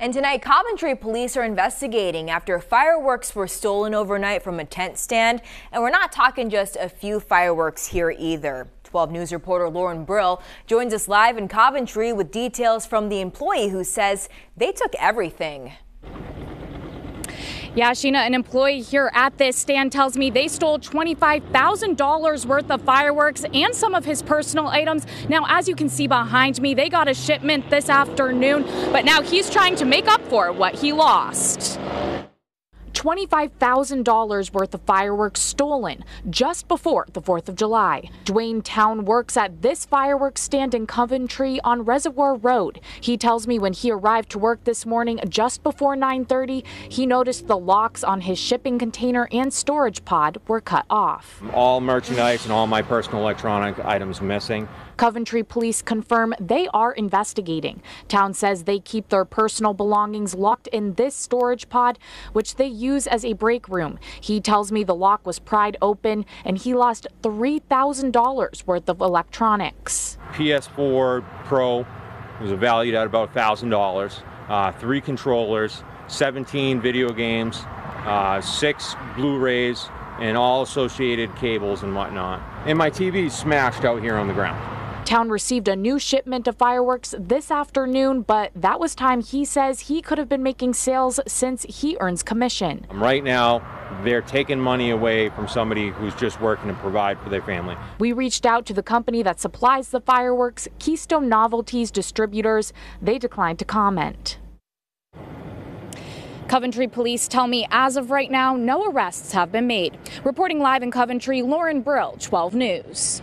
And tonight, Coventry police are investigating after fireworks were stolen overnight from a tent stand. And we're not talking just a few fireworks here either. 12 News reporter Lauren Brill joins us live in Coventry with details from the employee who says they took everything. Yeah, Sheena, an employee here at this stand tells me they stole $25,000 worth of fireworks and some of his personal items. Now, as you can see behind me, they got a shipment this afternoon, but now he's trying to make up for what he lost. $25,000 worth of fireworks stolen just before the 4th of July. Dwayne Town works at this fireworks stand in Coventry on Reservoir Road. He tells me when he arrived to work this morning just before 9:30, he noticed the locks on his shipping container and storage pod were cut off. All merchandise and all my personal electronic items missing. Coventry police confirm they are investigating. Town says they keep their personal belongings locked in this storage pod, which they use as a break room. He tells me the lock was pried open and he lost $3,000 worth of electronics. PS4 Pro was valued at about $1,000, 3 controllers, 17 video games, 6 Blu-rays, and all associated cables and whatnot. And my TV's smashed out here on the ground. Town received a new shipment of fireworks this afternoon, but that was time he says he could have been making sales since he earns commission. Right now, they're taking money away from somebody who's just working to provide for their family. We reached out to the company that supplies the fireworks, Keystone Novelties Distributors. They declined to comment. Coventry police tell me as of right now, no arrests have been made. Reporting live in Coventry, Lauren Brill, 12 News.